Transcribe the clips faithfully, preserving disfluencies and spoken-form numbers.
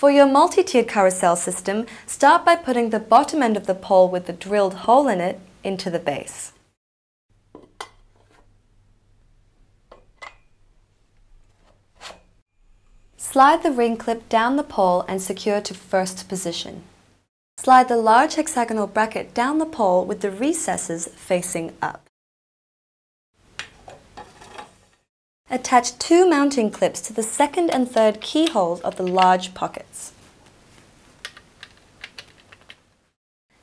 For your multi-tiered carousel system, start by putting the bottom end of the pole with the drilled hole in it into the base. Slide the ring clip down the pole and secure to first position. Slide the large hexagonal bracket down the pole with the recesses facing up. Attach two mounting clips to the second and third keyholes of the large pockets.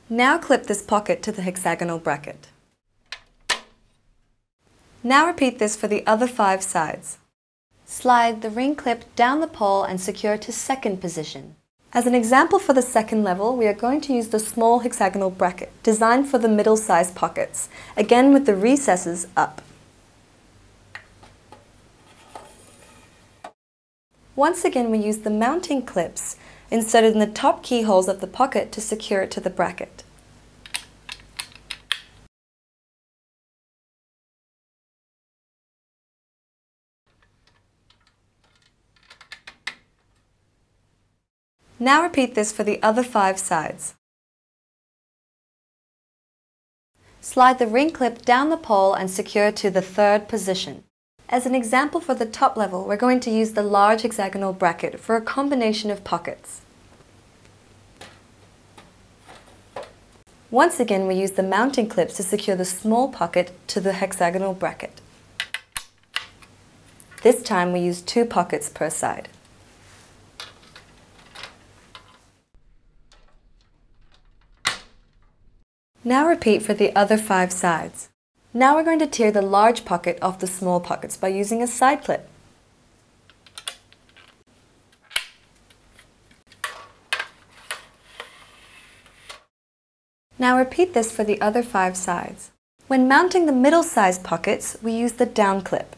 Now clip this pocket to the hexagonal bracket. Now repeat this for the other five sides. Slide the ring clip down the pole and secure to second position. As an example for the second level, we are going to use the small hexagonal bracket, designed for the middle-sized pockets, again with the recesses up. Once again, we use the mounting clips inserted in the top keyholes of the pocket to secure it to the bracket. Now repeat this for the other five sides. Slide the ring clip down the pole and secure to the third position. As an example for the top level, we're going to use the large hexagonal bracket for a combination of pockets. Once again, we use the mounting clips to secure the small pocket to the hexagonal bracket. This time we use two pockets per side. Now repeat for the other five sides. Now we're going to tear the large pocket off the small pockets by using a side clip. Now repeat this for the other five sides. When mounting the middle-sized pockets, we use the down clip,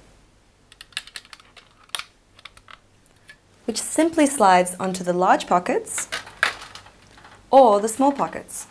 which simply slides onto the large pockets or the small pockets.